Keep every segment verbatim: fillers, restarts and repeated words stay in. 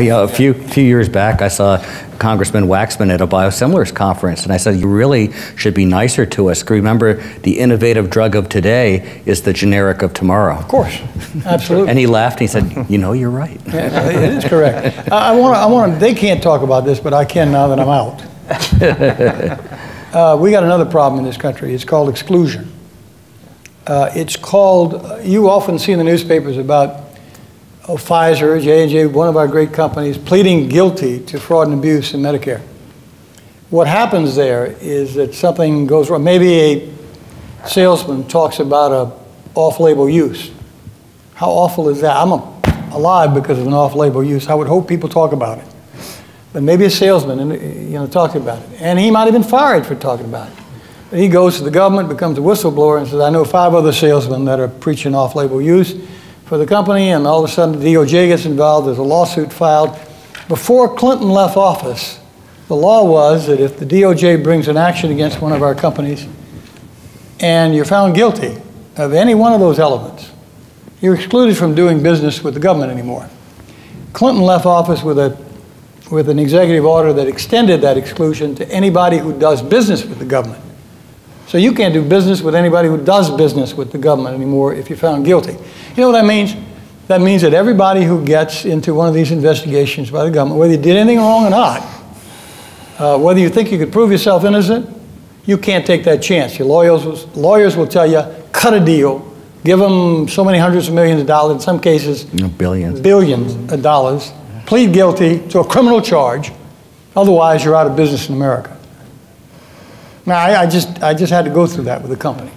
You know, a few few years back, I saw Congressman Waxman at a biosimilars conference, and I said, you really should be nicer to us. Remember, the innovative drug of today is the generic of tomorrow. Of course, absolutely. And he laughed, and he said, you know, you're right. Yeah, it is correct. I want to, I want to, they can't talk about this, but I can now that I'm out. Uh, we got another problem in this country. It's called exclusion. Uh, it's called, you often see in the newspapers about oh, Pfizer, J and J, one of our great companies, pleading guilty to fraud and abuse in Medicare. What happens there is that something goes wrong. Maybe a salesman talks about an off-label use. How awful is that? I'm alive because of an off-label use. I would hope people talk about it. But maybe a salesman, you know, talked about it. And he might have been fired for talking about it. But he goes to the government, becomes a whistleblower, and says, I know five other salesmen that are preaching off-label use for the company. And all of a sudden, the D O J gets involved. There's a lawsuit filed. Before Clinton left office, the law was that if the D O J brings an action against one of our companies and you're found guilty of any one of those elements, you're excluded from doing business with the government anymore. Clinton left office with a with an executive order that extended that exclusion to anybody who does business with the government. So you can't do business with anybody who does business with the government anymore if you're found guilty. You know what that means? That means that everybody who gets into one of these investigations by the government, whether you did anything wrong or not, uh, whether you think you could prove yourself innocent, you can't take that chance. Your lawyers will, lawyers will tell you, cut a deal, give them so many hundreds of millions of dollars, in some cases, no, billions. billions of dollars, plead guilty to a criminal charge, otherwise you're out of business in America. Now, I, I, just, I just had to go through that with a company.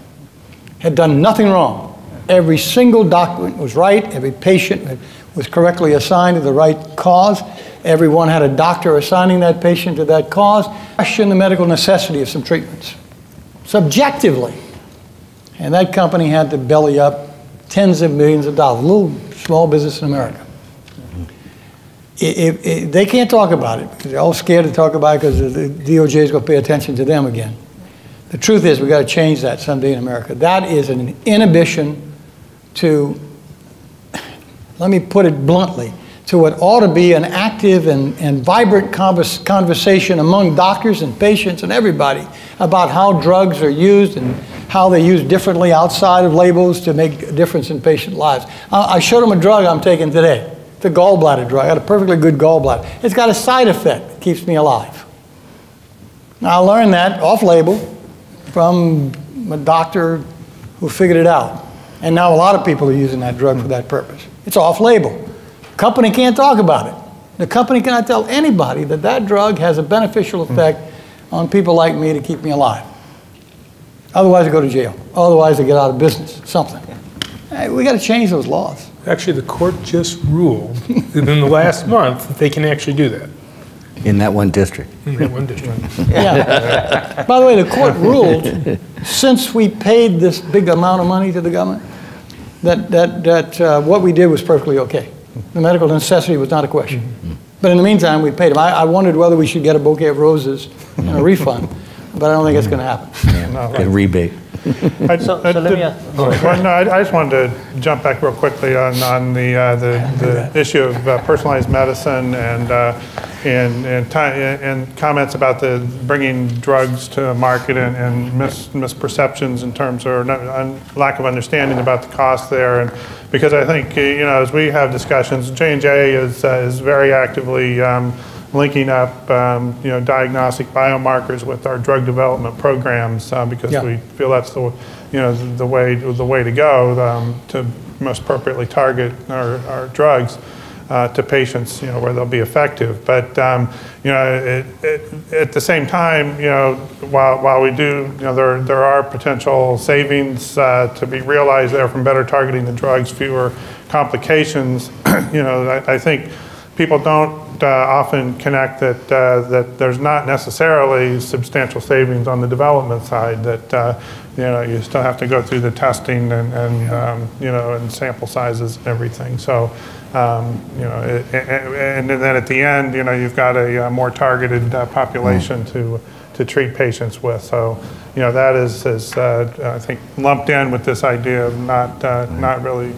Had done nothing wrong. Every single document was right. Every patient was correctly assigned to the right cause. Everyone had a doctor assigning that patient to that cause. Question the medical necessity of some treatments, subjectively. And that company had to belly up tens of millions of dollars. A little small business in America. It, it, it, they can't talk about it because they're all scared to talk about it because the D O J is going to pay attention to them again. The truth is we've got to change that someday in America. That is an inhibition to, let me put it bluntly, to what ought to be an active and, and vibrant converse, conversation among doctors and patients and everybody about how drugs are used and how they're used differently outside of labels to make a difference in patient lives. I, I showed them a drug I'm taking today. The gallbladder drug. I got a perfectly good gallbladder. It's got a side effect that keeps me alive. Now, I learned that off-label from a doctor who figured it out. And now a lot of people are using that drug for that purpose. It's off-label. The company can't talk about it. The company cannot tell anybody that that drug has a beneficial effect on people like me to keep me alive. Otherwise, I go to jail. Otherwise, I get out of business. Something. Hey, we got to change those laws. Actually, the court just ruled in the last month that they can actually do that. In that one district. In that one district. Yeah. By the way, the court ruled, since we paid this big amount of money to the government, that, that, that uh, what we did was perfectly okay. The medical necessity was not a question. Mm-hmm. But in the meantime, we paid them. I, I wondered whether we should get a bouquet of roses and a refund, but I don't think it's going to happen. Yeah, no, right. A rebate. I, so, I, so let me ask. Well, no, I, I just wanted to jump back real quickly on, on the, uh, the, the issue of uh, personalized medicine and, uh, and, and, time, and comments about the bringing drugs to market and, and mis misperceptions in terms of not, un, lack of understanding about the cost there. And because I think, you know, as we have discussions, J and J is, uh, is very actively um, linking up, um, you know, diagnostic biomarkers with our drug development programs uh, because yeah. we feel that's the, you know, the way the way to go um, to most appropriately target our, our drugs uh, to patients, you know, where they'll be effective. But um, you know, it, it, at the same time, you know, while while we do, you know, there there are potential savings uh, to be realized there from better targeting the drugs, fewer complications. You know, I, I think people don't. Uh, often connect that uh, that there's not necessarily substantial savings on the development side. That uh, you know you still have to go through the testing and, and um, you know and sample sizes and everything. So um, you know it, and, and then at the end you know you've got a, a more targeted uh, population to to treat patients with. So you know that is is uh, I think lumped in with this idea of not uh, not really.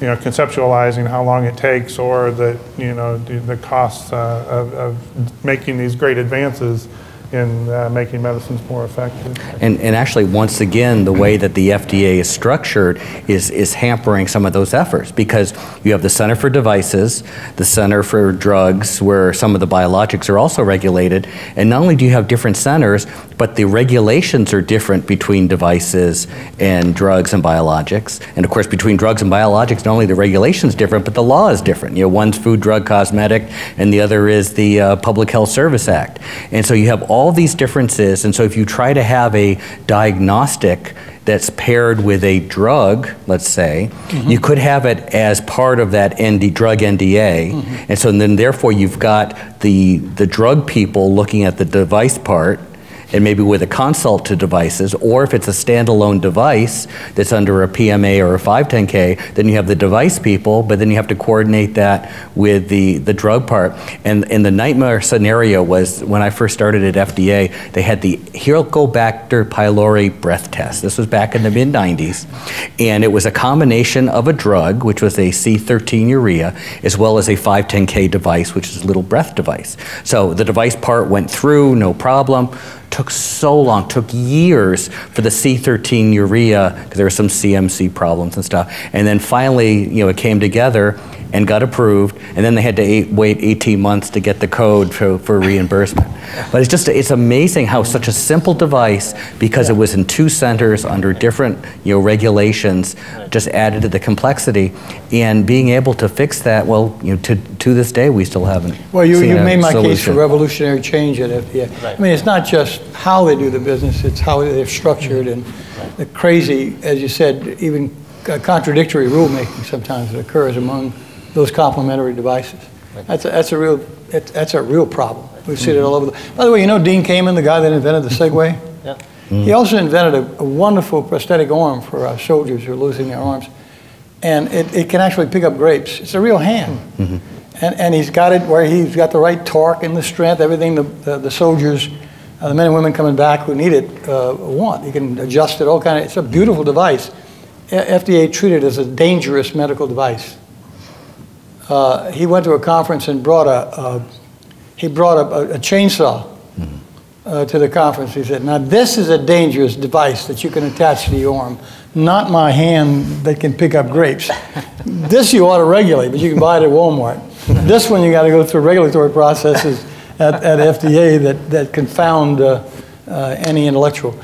you know, conceptualizing how long it takes, or the, you know, the costs uh, of, of making these great advances in uh, making medicines more effective. And, and actually, once again, the way that the F D A is structured is, is hampering some of those efforts, because you have the Center for Devices, the Center for Drugs, where some of the biologics are also regulated, and not only do you have different centers, but the regulations are different between devices and drugs and biologics. And of course, between drugs and biologics, not only the regulation's different, but the law is different. You know, one's Food, Drug, Cosmetic, and the other is the uh, Public Health Service Act. And so you have all all these differences, and so if you try to have a diagnostic that's paired with a drug, let's say, mm-hmm. you could have it as part of that N D, drug N D A, mm-hmm. and so then therefore you've got the, the drug people looking at the device part, and maybe with a consult to devices, or if it's a standalone device that's under a P M A or a five ten K, then you have the device people, but then you have to coordinate that with the, the drug part. And, and the nightmare scenario was, when I first started at F D A, they had the Helicobacter pylori breath test. This was back in the mid nineties. And it was a combination of a drug, which was a C thirteen urea, as well as a five ten K device, which is a little breath device. So the device part went through, no problem. Took so long, took years for the C thirteen urea, because there were some C M C problems and stuff. And then finally, you know, it came together and got approved, and then they had to eight, wait eighteen months to get the code for, for reimbursement. But it's just, it's amazing how such a simple device, because yeah. it was in two centers under different, you know, regulations, just added to the complexity. And being able to fix that, well, you know, to, to this day, we still haven't Well, you, seen you made my solution. Case for revolutionary change at F D A. Right. I mean, it's not just how they do the business, it's how they're structured, and right. the crazy, as you said, even contradictory rulemaking sometimes that occurs among those complementary devices. That's a, that's a real that's, that's a real problem. We've seen mm-hmm. it all over. The, by the way, you know Dean Kamen, the guy that invented the Segway? Yeah. Mm-hmm. He also invented a, a wonderful prosthetic arm for our soldiers who are losing their arms. And it, it can actually pick up grapes. It's a real hand. Mm-hmm. And, and he's got it where he's got the right torque and the strength, everything the, the, the soldiers, uh, the men and women coming back who need it uh, want. You can adjust it, all kind of, it's a beautiful device. F D A treated it as a dangerous medical device. Uh, he went to a conference and brought a, a he brought a, a, a chainsaw uh, to the conference. He said, now this is a dangerous device that you can attach to your arm, not my hand that can pick up grapes. This you ought to regulate, but you can buy it at Walmart. This one you got to go through regulatory processes at, at F D A that, that confound uh, Uh, any intellectual.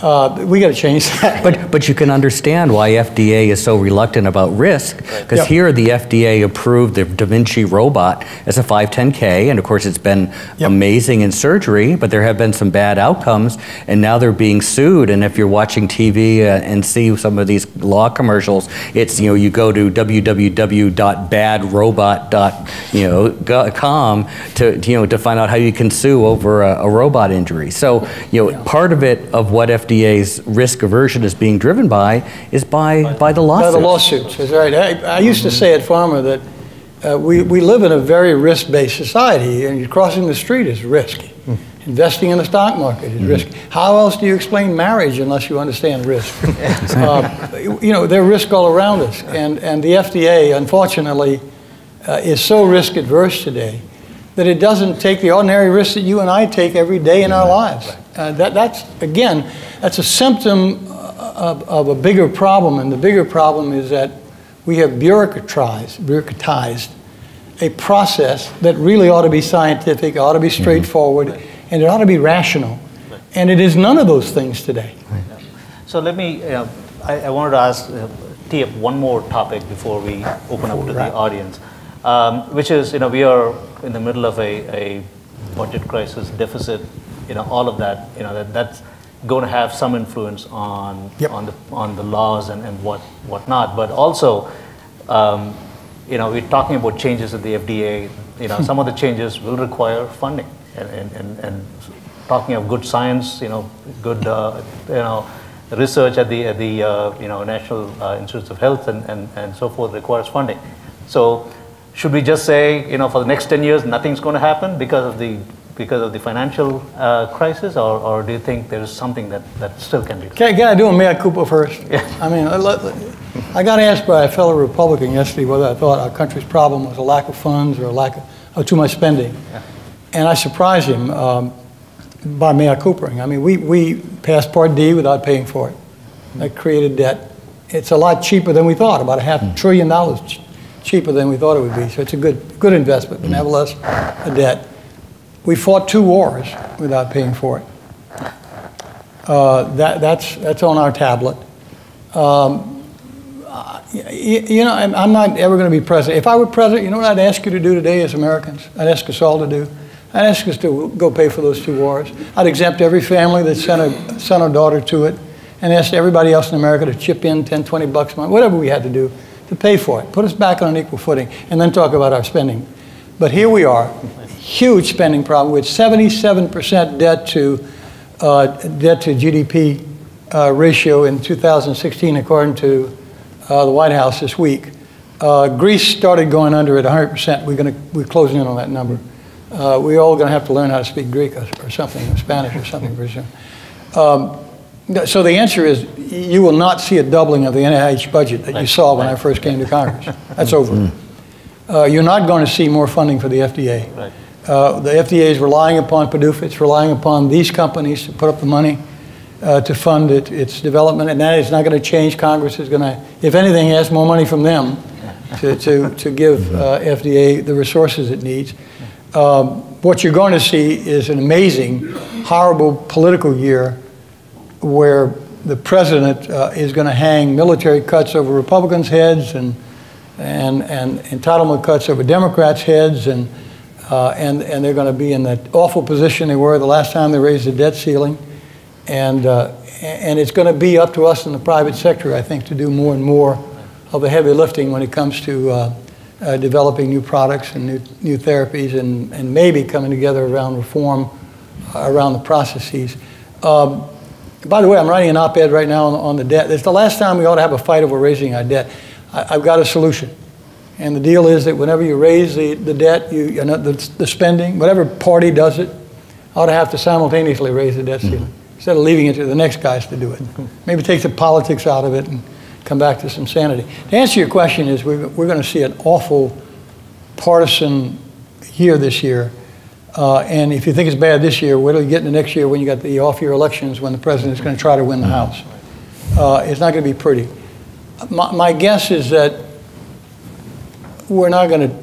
Uh, we got to change that. But, but you can understand why F D A is so reluctant about risk, because yep. here the F D A approved the Da Vinci robot as a five ten K, and of course it's been yep. amazing in surgery, but there have been some bad outcomes, and now they're being sued. And if you're watching T V uh, and see some of these law commercials, it's, you know, you go to w w w dot bad robot dot com to, you know, to find out how you can sue over a, a robot injury. So, you know, part of it, of what F D A's risk aversion is being driven by, is by, by the lawsuits. By the lawsuits, that's right. I, I used to say at Pharma that uh, we, we live in a very risk-based society, and crossing the street is risky. Investing in the stock market is risky. How else do you explain marriage unless you understand risk? uh, you know, there are risks all around us, and, and the F D A, unfortunately, uh, is so risk-adverse today that it doesn't take the ordinary risks that you and I take every day in our lives. Uh, that, that's, again, that's a symptom of, of a bigger problem, and the bigger problem is that we have bureaucratized, bureaucratized a process that really ought to be scientific, ought to be straightforward, and it ought to be rational. And it is none of those things today. So let me, uh, I, I wanted to ask, uh, tee up one more topic before we open up to the audience. Um, which is, you know, we are in the middle of a, a budget crisis, deficit, you know, all of that, you know, that, that's going to have some influence on, yep. on, the, on the laws and, and what, what not. But also, um, you know, we're talking about changes at the F D A. You know, some of the changes will require funding. And, and, and, and talking of good science, you know, good, uh, you know, research at the, at the uh, you know, National uh, Institutes of Health and, and, and so forth requires funding. So, should we just say, you know, for the next ten years, nothing's going to happen because of the because of the financial uh, crisis, or, or do you think there's something that, that still can be done? Can, can I do a mea culpa first? Yeah. I mean, I got asked by a fellow Republican yesterday whether I thought our country's problem was a lack of funds or a lack of or too much spending. Yeah. And I surprised him um, by mea culpa-ing. I mean, we, we passed Part D without paying for it. That created debt. It's a lot cheaper than we thought, about a half mm. trillion dollars ch cheaper than we thought it would be. So it's a good, good investment, but nevertheless, a debt. We fought two wars without paying for it. Uh, that, that's, that's on our tablet. Um, uh, you, you know, I'm, I'm not ever going to be president. If I were president, you know what I'd ask you to do today as Americans? I'd ask us all to do. I'd ask us to go pay for those two wars. I'd exempt every family that sent a son or daughter to it and ask everybody else in America to chip in ten, twenty bucks a month, whatever we had to do to pay for it. Put us back on an equal footing and then talk about our spending. But here we are. Huge spending problem with seventy-seven percent debt to uh, debt to G D P uh, ratio in two thousand sixteen, according to uh, the White House this week. Uh, Greece started going under at one hundred percent. We're going to we're closing in on that number. Uh, we're all going to have to learn how to speak Greek or, or something, or Spanish or something pretty soon. Um, so the answer is you will not see a doubling of the N I H budget that you saw when I first came to Congress. That's over. Uh, you're not going to see more funding for the F D A. Right. Uh, the F D A is relying upon PDUFA. It's relying upon these companies to put up the money uh, to fund it, its development, and that is not going to change. Congress is going to, if anything, ask more money from them to, to, to give uh, F D A the resources it needs. Um, what you're going to see is an amazing, horrible political year where the president uh, is going to hang military cuts over Republicans' heads and, and, and entitlement cuts over Democrats' heads, and Uh, and, and they're going to be in that awful position they were the last time they raised the debt ceiling. And, uh, and it's going to be up to us in the private sector, I think, to do more and more of the heavy lifting when it comes to uh, uh, developing new products and new, new therapies, and, and maybe coming together around reform, uh, around the processes. Um, by the way, I'm writing an op-ed right now on, on the debt. It's the last time we ought to have a fight over raising our debt. I, I've got a solution. And the deal is that whenever you raise the, the debt, you, you know, the, the spending, whatever party does it, ought to have to simultaneously raise the debt ceiling, mm-hmm. instead of leaving it to the next guys to do it. Mm-hmm. Maybe take the politics out of it and come back to some sanity. To answer your question is we're, we're going to see an awful partisan year this year. Uh, and if you think it's bad this year, what will you get in the next year when you got the off-year elections when the president's going to try to win the House? Uh, it's not going to be pretty. My, my guess is that we're not going to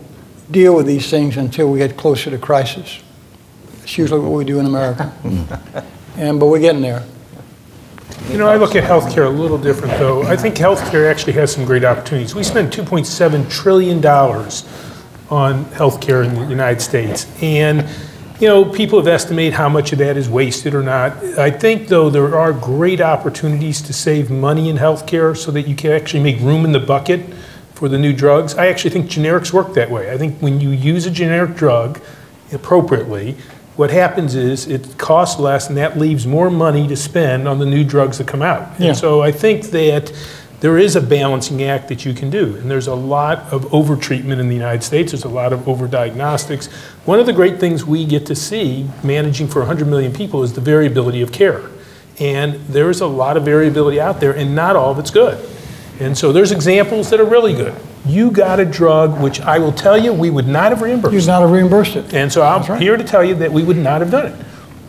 deal with these things until we get closer to crisis. That's usually what we do in America. and, but we're getting there. You know, I look at healthcare a little different, though. I think healthcare actually has some great opportunities. We spend two point seven trillion dollars on healthcare in the United States. And, you know, people have estimated how much of that is wasted or not. I think, though, there are great opportunities to save money in healthcare so that you can actually make room in the bucket for the new drugs. I actually think generics work that way. I think when you use a generic drug appropriately, what happens is it costs less, and that leaves more money to spend on the new drugs that come out. Yeah. And so I think that there is a balancing act that you can do. And there's a lot of overtreatment in the United States. There's a lot of overdiagnostics. One of the great things we get to see managing for one hundred million people is the variability of care. And there's a lot of variability out there, and not all of it's good. And so there's examples that are really good. You got a drug which I will tell you we would not have reimbursed. You would not have reimbursed it. And so I'm right. here to tell you that we would not have done it.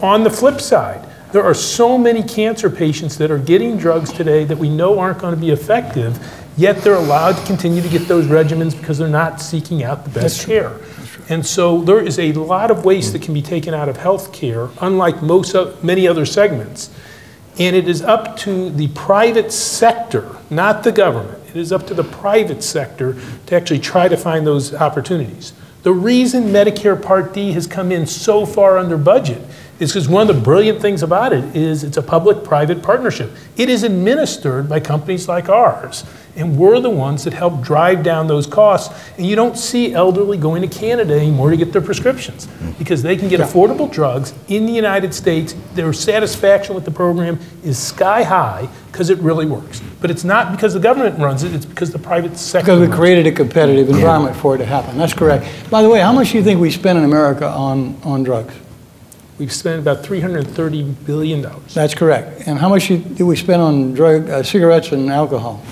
On the flip side, there are so many cancer patients that are getting drugs today that we know aren't going to be effective, yet they're allowed to continue to get those regimens because they're not seeking out the best care. And so there is a lot of waste that can be taken out of health care, unlike most of, many other segments. And it is up to the private sector, not the government. It is up to the private sector to actually try to find those opportunities. The reason Medicare Part D has come in so far under budget is because one of the brilliant things about it is it's a public-private partnership. It is administered by companies like ours. And we're the ones that help drive down those costs. And you don't see elderly going to Canada anymore to get their prescriptions because they can get yeah. affordable drugs in the United States. Their satisfaction with the program is sky high because it really works. But it's not because the government runs it. It's because the private sector Because we runs created it. a competitive environment yeah. for it to happen. That's correct. By the way, how much do you think we spend in America on, on drugs? We've spent about three hundred thirty billion dollars. That's correct. And how much did we spend on drug, uh, cigarettes and alcohol?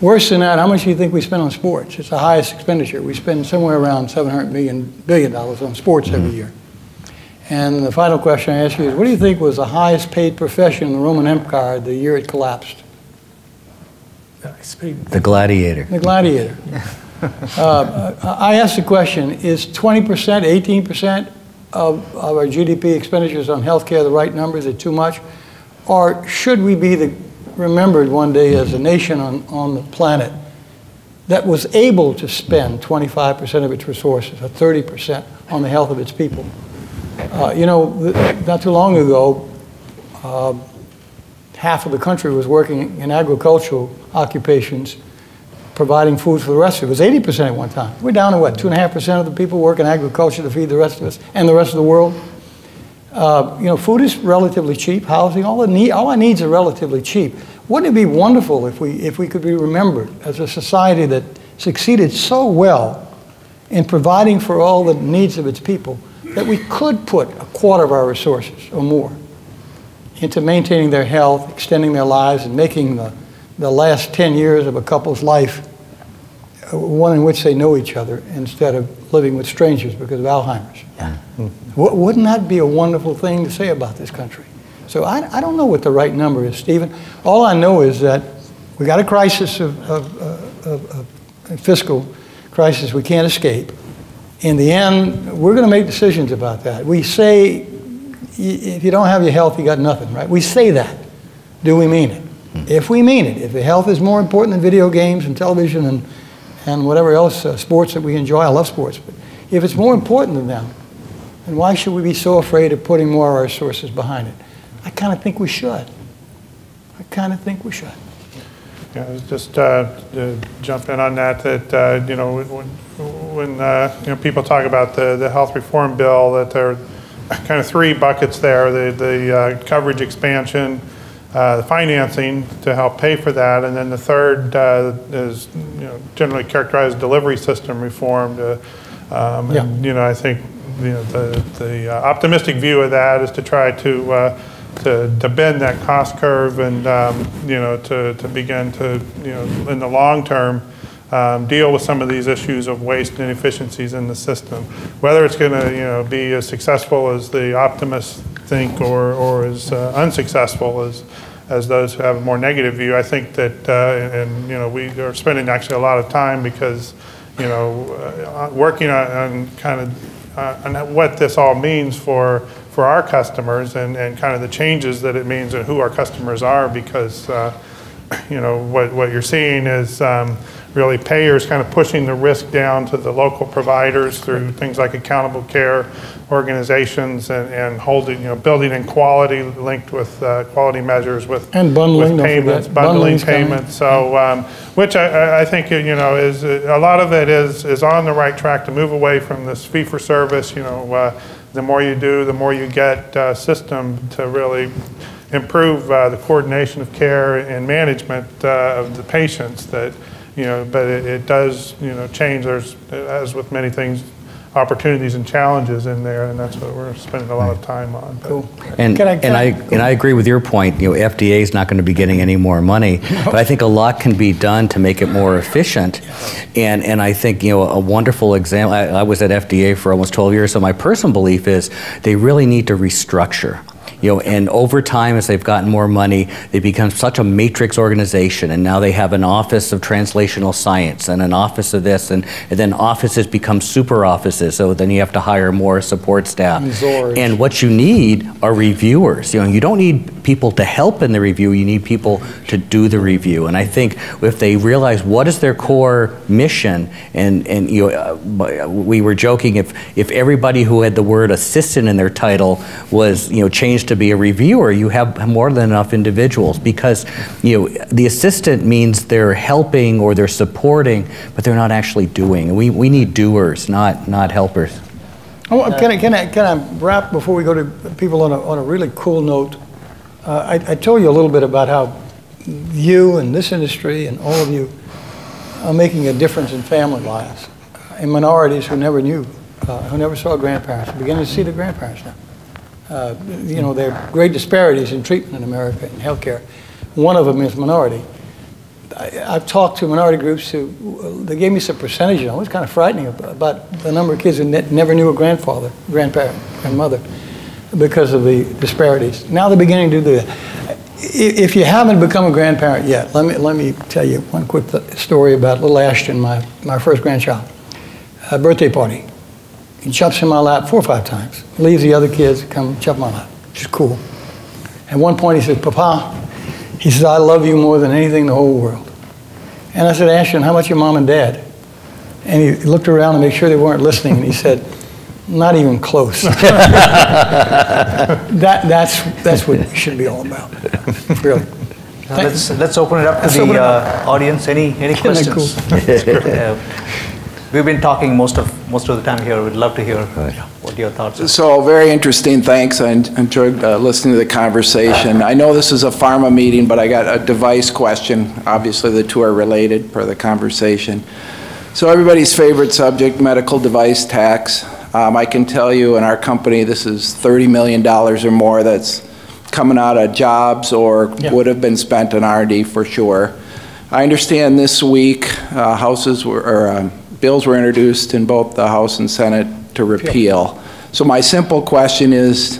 Worse than that, how much do you think we spend on sports? It's the highest expenditure. We spend somewhere around seven hundred million billion dollars on sports mm-hmm. every year. And the final question I ask you is, what do you think was the highest paid profession in the Roman Empire the year it collapsed? The gladiator. The gladiator. uh, I asked the question, is twenty percent, eighteen percent of, of our G D P expenditures on health care the right number? Is it too much? Or should we be the, remembered one day as a nation on, on the planet that was able to spend twenty-five percent of its resources, or thirty percent on the health of its people? Uh, you know, not too long ago, uh, half of the country was working in agricultural occupations, providing food for the rest of us. It was eighty percent at one time. We're down to what, two point five percent of the people work in agriculture to feed the rest of us and the rest of the world. Uh, you know, food is relatively cheap, housing, all, the need, all our needs are relatively cheap. Wouldn't it be wonderful if we, if we could be remembered as a society that succeeded so well in providing for all the needs of its people that we could put a quarter of our resources or more into maintaining their health, extending their lives, and making the, the last ten years of a couple's life one in which they know each other instead of living with strangers because of Alzheimer's. Yeah. Mm-hmm. Wouldn't that be a wonderful thing to say about this country? So I, I don't know what the right number is, Stephen. All I know is that we got a crisis of, of, of, of, of fiscal crisis we can't escape. In the end, we're going to make decisions about that. We say, if you don't have your health, you got nothing, right? We say that. Do we mean it? Mm-hmm. If we mean it, if the health is more important than video games and television and, and whatever else, uh, sports that we enjoy, I love sports, but if it's more important than them, then why should we be so afraid of putting more of our resources behind it? I kind of think we should. I kind of think we should. Yeah, just uh, to jump in on that, that, uh, you know, when, when uh, you know, people talk about the, the health reform bill, that there are kind of three buckets there, the, the uh, coverage expansion, uh, the financing to help pay for that, and then the third uh, is, you know, generally characterized delivery system reform. To, um, yeah. And, you know, I think, you know, the, the optimistic view of that is to try to uh, To, to bend that cost curve and, um, you know, to, to begin to, you know, in the long term, um, deal with some of these issues of waste and inefficiencies in the system. Whether it's going to, you know, be as successful as the optimists think or, or as uh, unsuccessful as, as those who have a more negative view, I think that, uh, and, you know, we are spending actually a lot of time because, you know, uh, working on, on kind of uh, on what this all means for for our customers and, and kind of the changes that it means and who our customers are, because uh, you know, what, what you're seeing is um, really payers kind of pushing the risk down to the local providers through things like accountable care organizations and, and holding, you know, building in quality linked with uh, quality measures with, and bundling, with payments, bundling payments. So, um, which I, I think, you know, is a lot of it is, is on the right track to move away from this fee for service, you know, uh, the more you do, the more you get uh, system to really improve uh, the coordination of care and management uh, of the patients that, you know, but it, it does, you know, change. There's, as with many things, opportunities and challenges in there, and that's what we're spending a lot of time on. But. Cool. And, can I, can and, I, cool. and I agree with your point. You know, F D A is not going to be getting any more money, no. but I think a lot can be done to make it more efficient. And, and I think, you know, a wonderful example, I, I was at F D A for almost twelve years, so my personal belief is they really need to restructure. You know, and over time, as they've gotten more money, they become such a matrix organization, and now they have an office of translational science and an office of this, and, and then offices become super offices, so then you have to hire more support staff. Zorge. And what you need are reviewers. You know, you don't need people to help in the review, you need people to do the review. And I think if they realize what is their core mission, and, and you know, uh, we were joking, if, if everybody who had the word assistant in their title was, you know, changed to be a reviewer, you have more than enough individuals, because, you know, the assistant means they're helping or they're supporting, but they're not actually doing. We, we need doers, not, not helpers. Oh, can, I, can, I, can I wrap before we go to people on a, on a really cool note? Uh, I, I told you a little bit about how you and this industry and all of you are making a difference in family lives, in minorities who never knew uh, who never saw grandparents. We're beginning to see the grandparents now. Uh, you know, there are great disparities in treatment in America in healthcare. One of them is minority. I, I've talked to minority groups who, they gave me some percentages. It was kind of frightening about the number of kids who ne never knew a grandfather, grandparent, grandmother, because of the disparities. Now they're beginning to do that. If you haven't become a grandparent yet, let me, let me tell you one quick story about little Ashton, my, my first grandchild. A birthday party. He jumps in my lap four or five times. Leaves the other kids, come jump in my lap, which is cool. At one point he says, Papa, he says, I love you more than anything in the whole world. And I said, Ashton, how about your mom and dad? And he looked around to make sure they weren't listening, and he said, not even close. that, that's, that's what it should be all about, really. Now let's, let's open it up to let's the uh, audience. Any, any questions? We've been talking most of most of the time here. We'd love to hear what your thoughts are. So very interesting. Thanks. I enjoyed uh, listening to the conversation. I know this is a pharma meeting, but I got a device question. Obviously, the two are related per the conversation. So everybody's favorite subject, medical device tax. Um, I can tell you in our company, this is thirty million dollars or more that's coming out of jobs or yeah. would have been spent on R and D for sure. I understand this week uh, houses were, or, um, bills were introduced in both the House and Senate to repeal. Appeal. So my simple question is,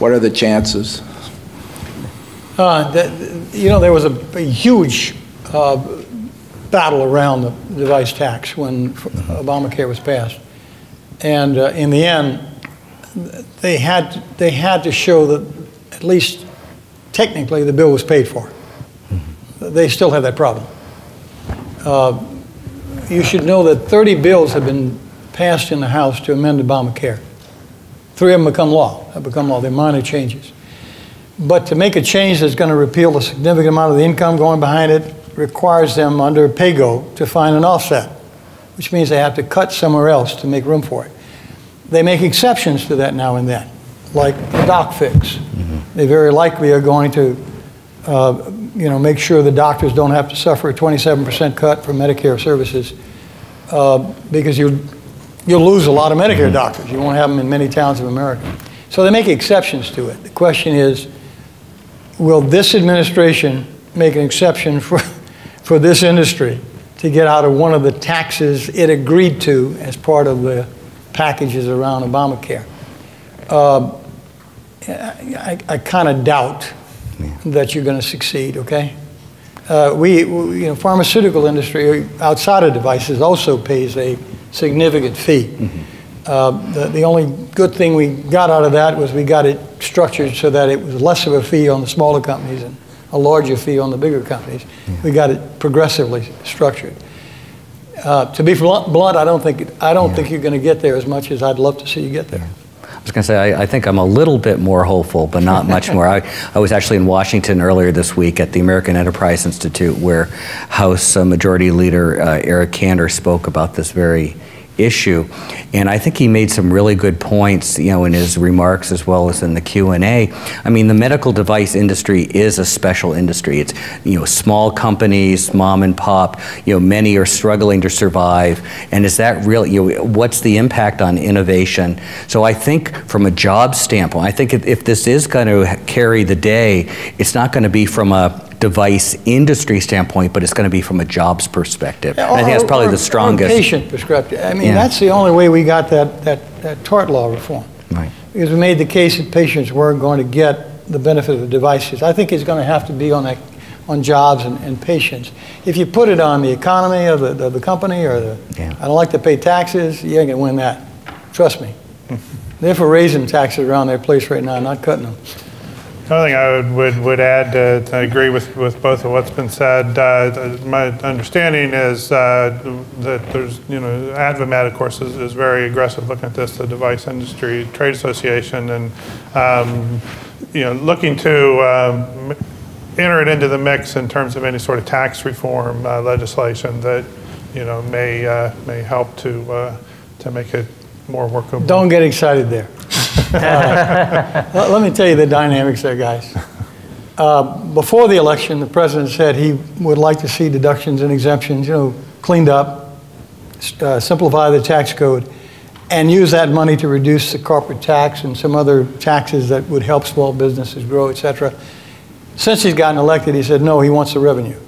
what are the chances? Uh, that, you know, there was a, a huge uh, battle around the device tax when Obamacare was passed. And uh, in the end, they had to, they had to show that at least technically the bill was paid for. They still have that problem. Uh, you should know that thirty bills have been passed in the House to amend Obamacare. Three of them become law. Have become law. They're minor changes. But to make a change that's going to repeal a significant amount of the income going behind it requires them under PAYGO to find an offset, which means they have to cut somewhere else to make room for it. They make exceptions to that now and then, like the doc fix. Mm-hmm. They very likely are going to uh, you know, make sure the doctors don't have to suffer a twenty-seven percent cut for Medicare services uh, because you'll, you'll lose a lot of Medicare mm-hmm. doctors. You won't have them in many towns of America. So they make exceptions to it. The question is, will this administration make an exception for, for this industry to get out of one of the taxes it agreed to as part of the packages around Obamacare? Uh, I, I kind of doubt that you're going to succeed, okay? Uh, we, we, you know, pharmaceutical industry outside of devices also pays a significant fee. Mm-hmm. uh, the, the only good thing we got out of that was we got it structured so that it was less of a fee on the smaller companies and a larger fee on the bigger companies. Yeah. We got it progressively structured. Uh, to be blunt, blunt, I don't think I don't yeah. think you're going to get there as much as I'd love to see you get there. I was going to say I, I think I'm a little bit more hopeful, but not much more. I, I was actually in Washington earlier this week at the American Enterprise Institute, where House uh, Majority Leader uh, Eric Cantor spoke about this very issue, and I think he made some really good points, you know, in his remarks as well as in the Q and A. I mean, the medical device industry is a special industry. It's, you know, small companies, mom and pop, you know, many are struggling to survive, and is that really, you know, what's the impact on innovation? So I think from a job standpoint, I think if, if this is going to carry the day, it's not going to be from a device industry standpoint, but it's going to be from a jobs perspective. Yeah, I think that's probably or, the strongest. Patient perspective. I mean, yeah. that's the only way we got that, that, that tort law reform. Right. Because we made the case that patients weren't going to get the benefit of devices. I think it's going to have to be on, a, on jobs and, and patients. If you put it on the economy of the, the, the company or the, yeah. I don't like to pay taxes, you ain't going to win that. Trust me. They're for raising taxes around their place right now, not cutting them. Another thing I would, would, would add, uh, I agree with, with both of what's been said. Uh, my understanding is uh, that there's, you know, AdvaMed, of course, is, is very aggressive looking at this, the Device Industry Trade Association, and, um, you know, looking to um, enter it into the mix in terms of any sort of tax reform uh, legislation that, you know, may, uh, may help to, uh, to make it more workable. Don't get excited there. uh, let, let me tell you the dynamics there, guys. Uh, before the election, the president said he would like to see deductions and exemptions, you know, cleaned up, uh, simplify the tax code. and use that money to reduce the corporate tax and some other taxes that would help small businesses grow, et cetera. Since he's gotten elected, he said, no, he wants the revenue.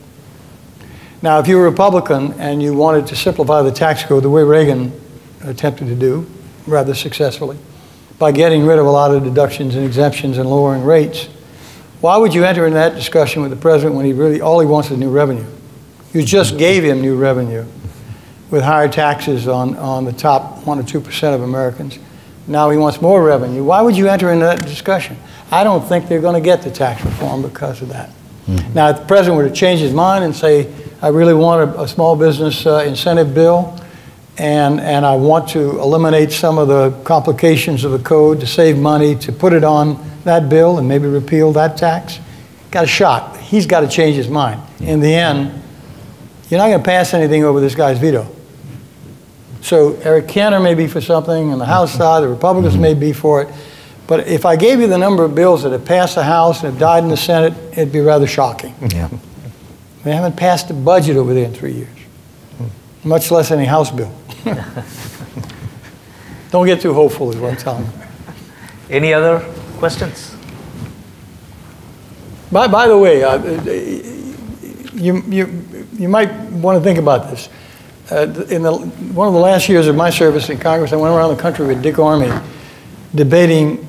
Now, if you were a Republican and you wanted to simplify the tax code the way Reagan attempted to do, rather successfully, by getting rid of a lot of deductions and exemptions and lowering rates, why would you enter into that discussion with the president when he really, all he wants is new revenue? You just gave him new revenue with higher taxes on, on the top one or two percent of Americans. Now he wants more revenue. Why would you enter into that discussion? I don't think they're going to get the tax reform because of that. Mm-hmm. Now, if the president were to change his mind and say, I really want a, a small business uh, incentive bill, and, and I want to eliminate some of the complications of the code to save money, to put it on that bill and maybe repeal that tax, got a shot. He's got to change his mind. In the end, you're not going to pass anything over this guy's veto. So Eric Cantor may be for something, and the House side, the Republicans may be for it. But if I gave you the number of bills that have passed the House and have died in the Senate, it'd be rather shocking. Yeah. They haven't passed a budget over there in three years, much less any House bill. Don't get too hopeful is what I'm telling you. Any other questions? By, by the way, uh, you, you, you might want to think about this. Uh, in the, one of the last years of my service in Congress, I went around the country with Dick Armey debating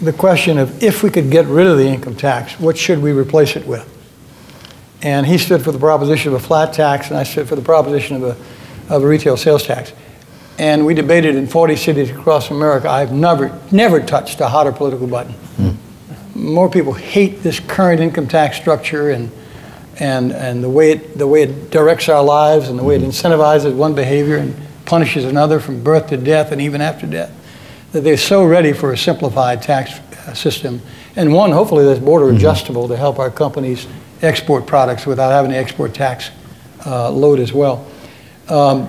the question of if we could get rid of the income tax, what should we replace it with? And he stood for the proposition of a flat tax, and I stood for the proposition of a, of a retail sales tax. And we debated in forty cities across America. I've never, never touched a hotter political button. Mm. More people hate this current income tax structure and, and, and the, way it, the way it directs our lives and the way it incentivizes one behavior and punishes another from birth to death and even after death, that they're so ready for a simplified tax system. And one, hopefully, that's border mm-hmm. adjustable to help our companies export products without having to export tax uh, load as well. Um,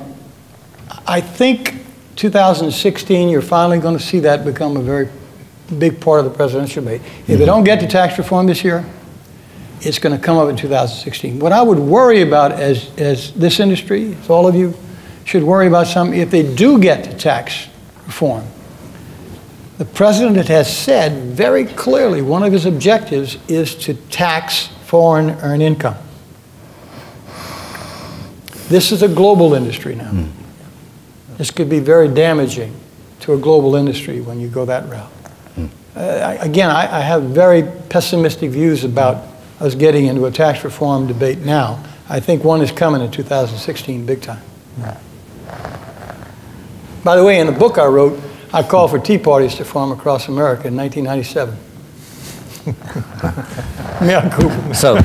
I think two thousand sixteen, you're finally going to see that become a very big part of the presidential debate. Mm-hmm. If they don't get to tax reform this year, it's going to come up in two thousand sixteen. What I would worry about as, as this industry, as all of you should worry about something, if they do get to tax reform, the president has said very clearly one of his objectives is to tax foreign earned income. This is a global industry now. Mm. This could be very damaging to a global industry when you go that route. Mm. Uh, I, again, I, I have very pessimistic views about us getting into a tax reform debate now. I think one is coming in two thousand sixteen big time. Mm. By the way, in the book I wrote, I called for tea parties to form across America in nineteen ninety-seven. so,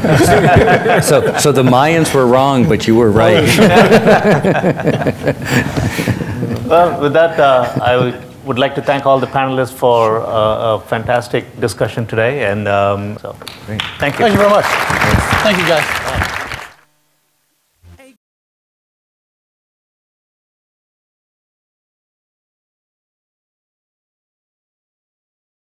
so, so the Mayans were wrong, but you were right. Well, with that, uh, I would like to thank all the panelists for uh, a fantastic discussion today. And um, so, thank you. Thank you very much. Thank you, guys.